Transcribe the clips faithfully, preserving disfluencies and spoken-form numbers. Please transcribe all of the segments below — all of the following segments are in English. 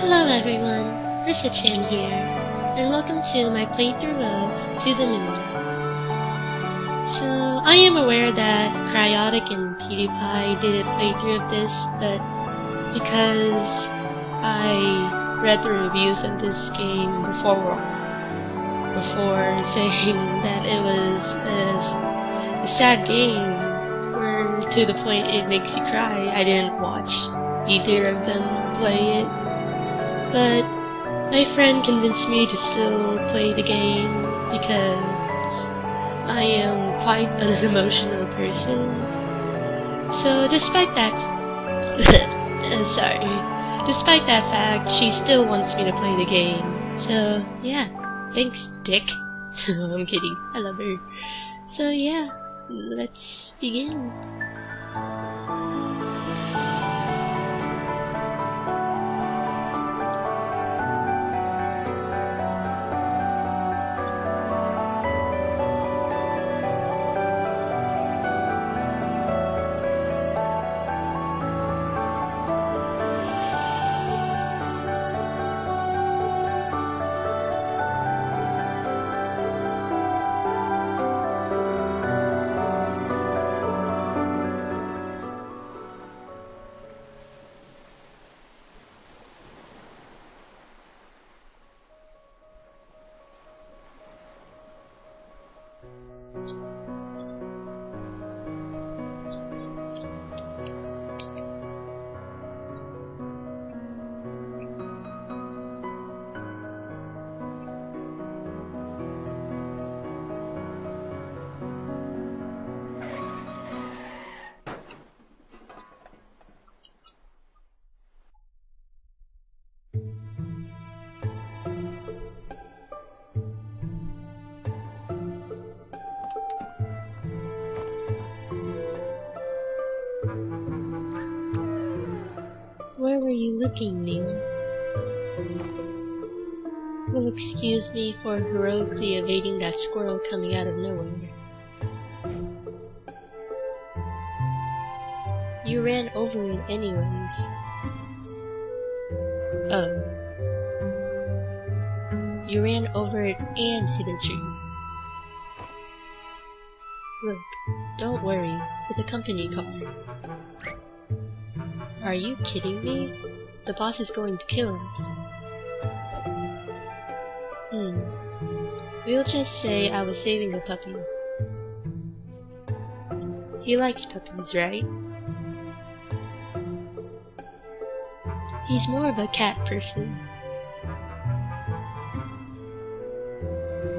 Hello everyone, Rissa-chan here, and welcome to my playthrough of To The Moon. So, I am aware that Cryotic and PewDiePie did a playthrough of this, but because I read the reviews of this game before, before saying that it was a, a sad game, or to the point it makes you cry, I didn't watch either of them play it, but my friend convinced me to still play the game because I am quite an emotional person. So despite that, sorry, despite that fact, she still wants me to play the game. So yeah, thanks, Dick. I'm kidding. I love her. So yeah, let's begin. Looking, Neil. Well, excuse me for heroically evading that squirrel coming out of nowhere. You ran over it anyways. Oh. You ran over it and hit a tree. Look, don't worry, for the company car. Are you kidding me? The boss is going to kill us. Hmm. We'll just say I was saving a puppy. He likes puppies, right? He's more of a cat person.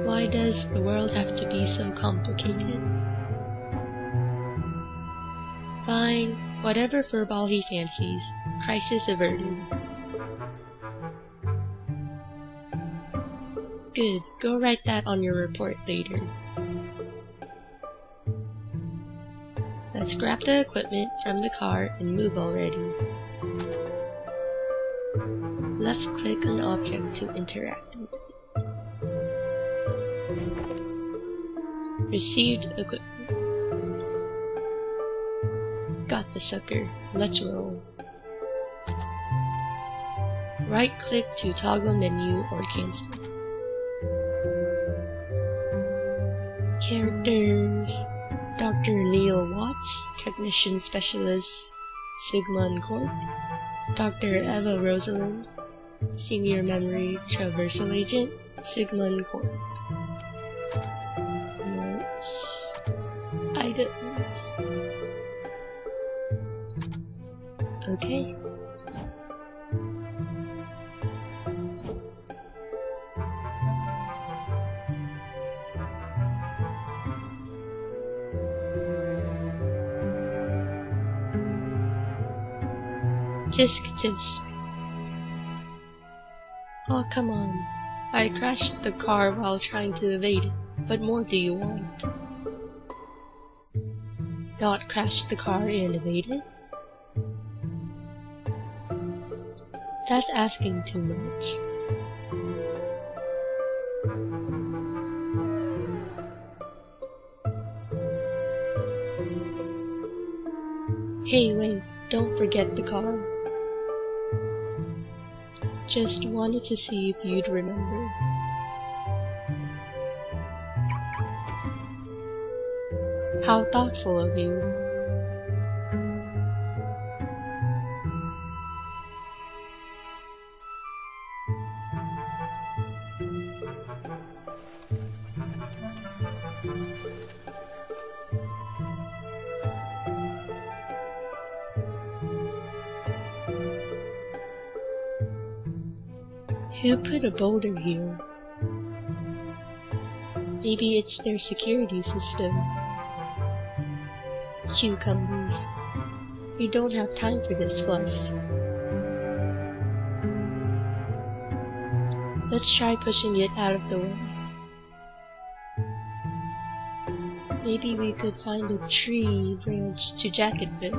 Why does the world have to be so complicated? Fine, whatever furball he fancies. Crisis averted. Good. Go write that on your report later. Let's grab the equipment from the car and move already. Left click on object to interact with it. Received equipment. Got the sucker. Let's roll. Right-click to toggle menu or cancel. Characters: Doctor Neil Watts, Technician Specialist, Sigmund Corp. Doctor Eva Rosalind, Senior Memory Traversal Agent, Sigmund Corp. Notes. Items. Okay. Tisk tisk. Oh, come on. I crashed the car while trying to evade it. What more do you want? Not crash the car and evade it? That's asking too much. Hey, wait. Don't forget the car. Just wanted to see if you'd remember. How thoughtful of you. Who put a boulder here? Maybe it's their security system. Cucumbers, we don't have time for this fluff. Let's try pushing it out of the way. Maybe we could find a tree branch to jack it with.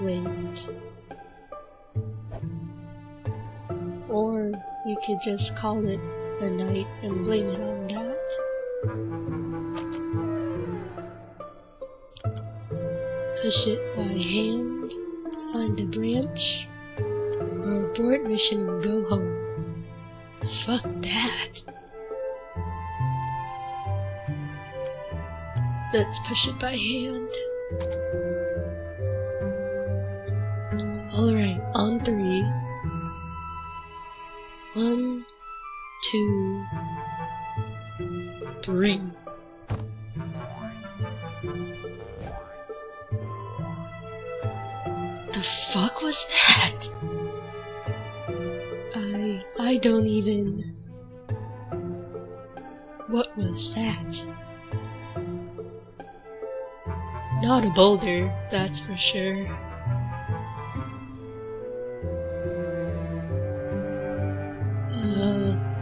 Wait. Or we could just call it a night and blame it on that. Push it by hand, find a branch, or abort mission and go home. Fuck that! Let's push it by hand. Alright, on three. One, two, three. The fuck was that? I... I don't even... What was that? Not a boulder, that's for sure.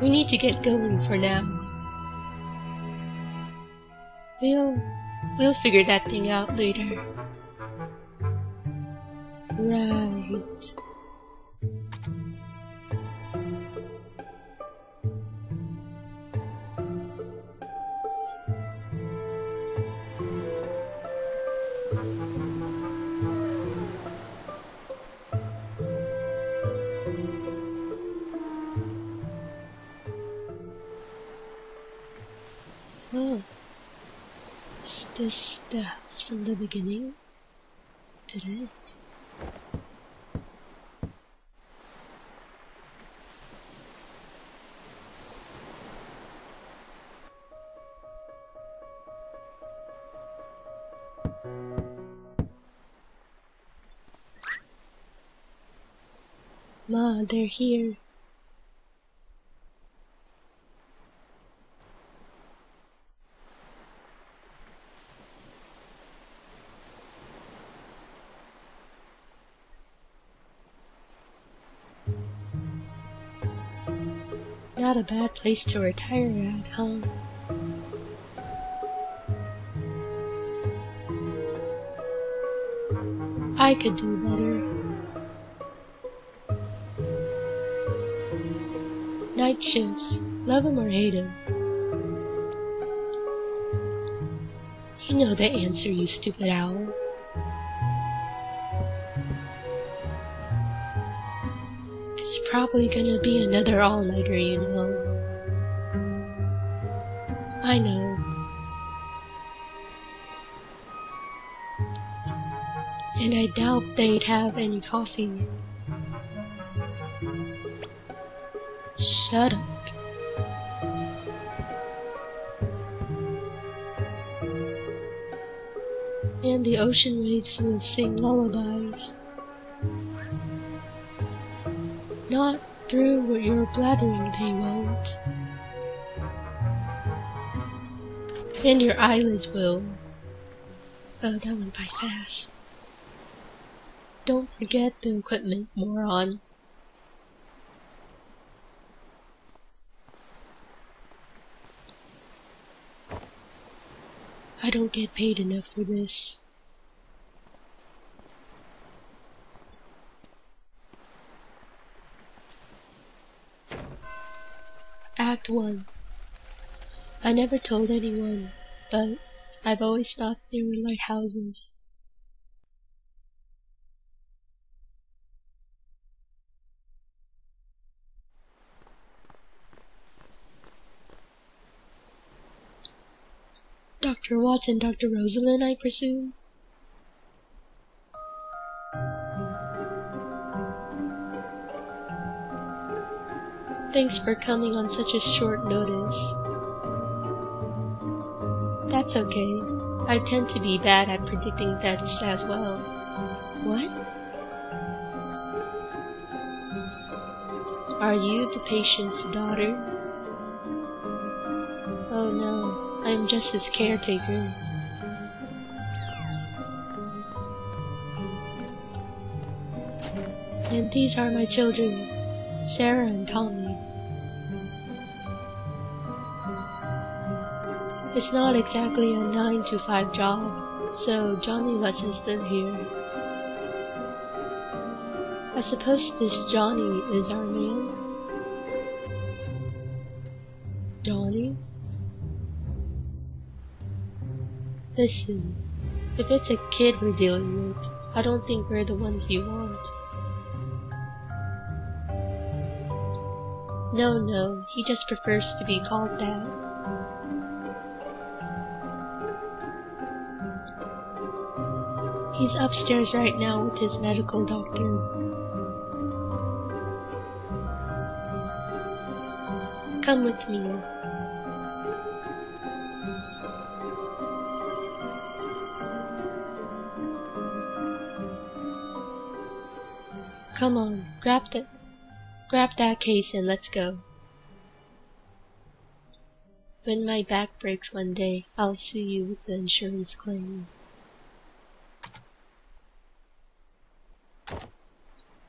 We need to get going for now. We'll... we'll figure that thing out later. Right. Oh, is this the house from the beginning? It is. Ma, they're here. Not a bad place to retire at, huh? I could do better. Night shifts, love 'em or hate 'em. You know the answer, you stupid owl. It's probably gonna be another all-nighter, you know. I know. And I doubt they'd have any coffee. Shut up. And the ocean waves will sing lullabies. Not through what you're blathering, they won't. And your eyelids will. Oh, that went by fast. Don't forget the equipment, moron. I don't get paid enough for this. Act one. I never told anyone, but I've always thought they were lighthouses. Doctor Watts and Doctor Rosalind, I presume? Thanks for coming on such a short notice. That's okay. I tend to be bad at predicting deaths as well. What? Are you the patient's daughter? Oh no, I'm just his caretaker. And these are my children, Sarah and Tommy. It's not exactly a nine to five job, so Johnny lets us live here. I suppose this Johnny is our man. Johnny? Listen, if it's a kid we're dealing with, I don't think we're the ones you want. No, no, he just prefers to be called that. He's upstairs right now with his medical doctor. Come with me. Come on, grab that, grab that case and let's go. When my back breaks one day, I'll sue you with the insurance claim.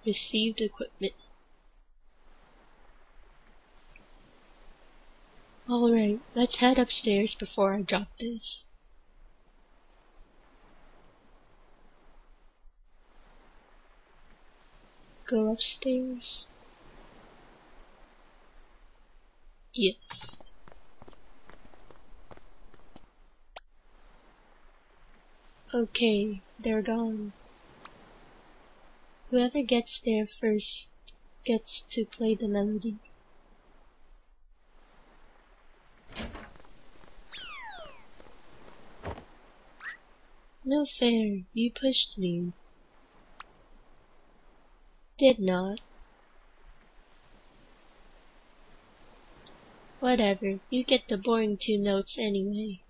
Received equipment. Alright, let's head upstairs before I drop this. Go upstairs. Yes. Okay, they're gone. Whoever gets there first gets to play the melody. No fair, you pushed me. Did not. Whatever, you get the boring two notes anyway.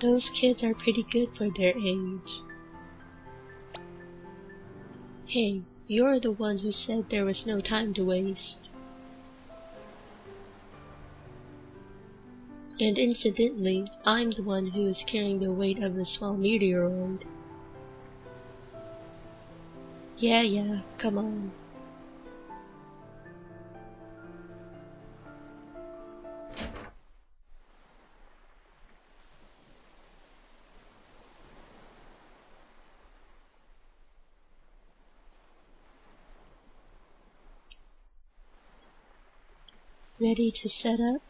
Those kids are pretty good for their age. Hey, you're the one who said there was no time to waste. And incidentally, I'm the one who is carrying the weight of the small meteoroid. Yeah, yeah, come on. Ready to set up?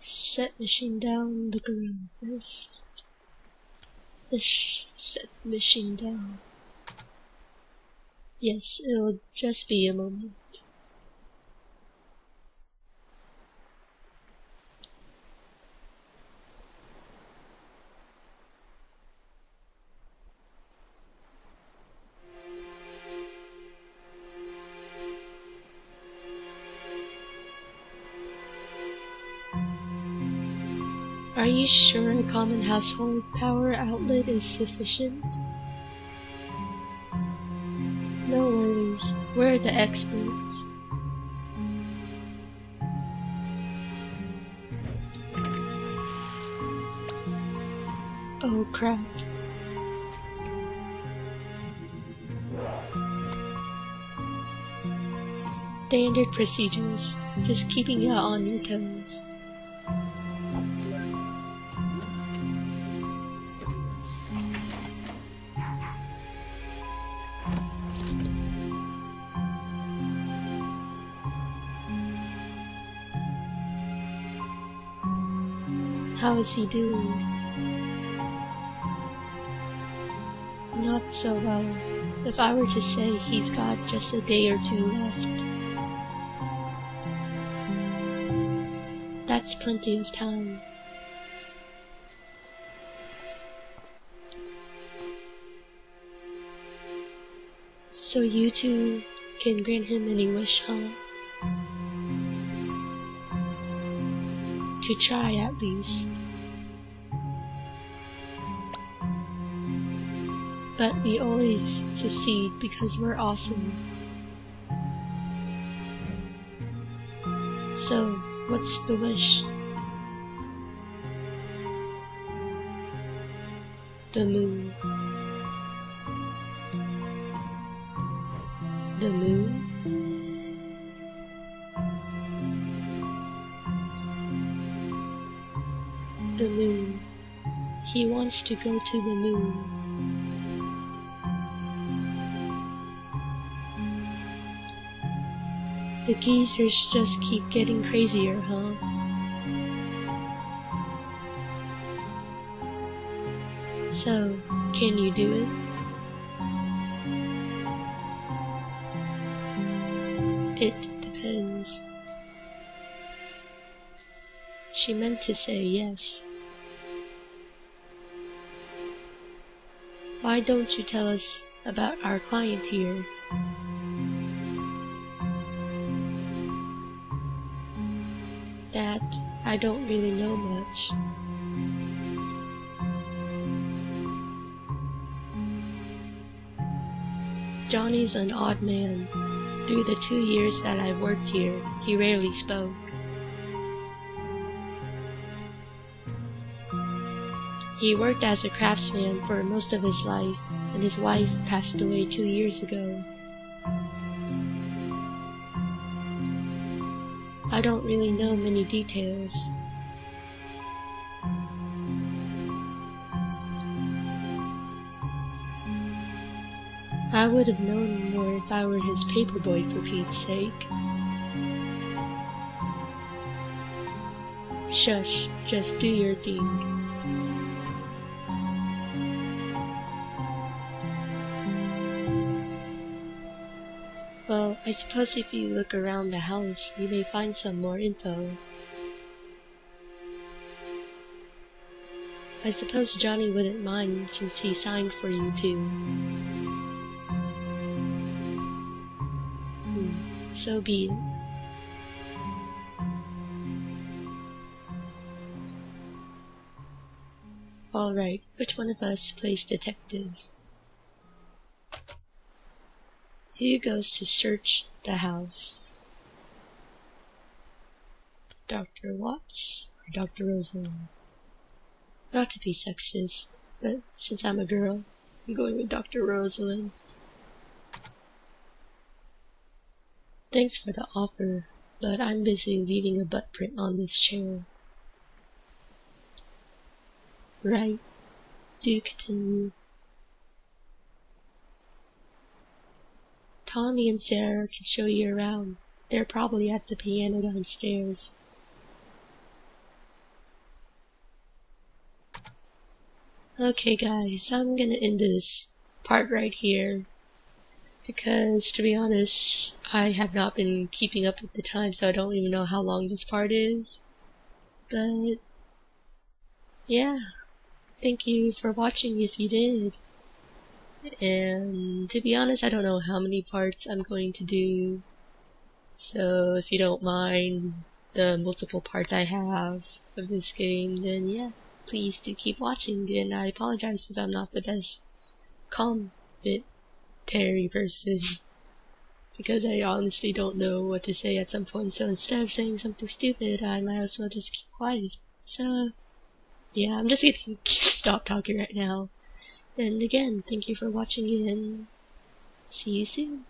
Set machine down, look around first. Let's set machine down. Yes, it'll just be a moment. Are you sure a common household power outlet is sufficient? No worries, we're the experts. Oh crap. Standard procedures, just keeping you on your toes. How is he doing? Not so well. If I were to say he's got just a day or two left. That's plenty of time. So you two can grant him any wish, huh? To try, at least. But we always succeed because we're awesome. So, what's the wish? The moon. The moon? The moon. He wants to go to the moon. The geezers just keep getting crazier, huh? So, can you do it? It depends. She meant to say yes. Why don't you tell us about our client here? That I don't really know much. Johnny's an odd man. Through the two years that I've worked here, he rarely spoke. He worked as a craftsman for most of his life, and his wife passed away two years ago. I don't really know many details. I would have known more if I were his paperboy, for Pete's sake. Shush, just do your thing. Well, I suppose if you look around the house, you may find some more info. I suppose Johnny wouldn't mind since he signed for you too. Hmm, so be it. Alright, which one of us plays detective? Who goes to search the house? Doctor Watts or Doctor Rosalind? Not to be sexist, but since I'm a girl, I'm going with Doctor Rosalind. Thanks for the offer, but I'm busy leaving a butt print on this chair. Right. Do continue. Tommy and Sarah can show you around. They're probably at the piano downstairs. Okay guys, I'm gonna end this part right here, because to be honest, I have not been keeping up with the time, so I don't even know how long this part is. But yeah, thank you for watching if you did. And to be honest, I don't know how many parts I'm going to do, so if you don't mind the multiple parts I have of this game, then yeah, please do keep watching, and I apologize if I'm not the best commentary person, because I honestly don't know what to say at some point, so instead of saying something stupid, I might as well just keep quiet. So, yeah, I'm just gonna keep stop talking right now. And again, thank you for watching, and see you soon.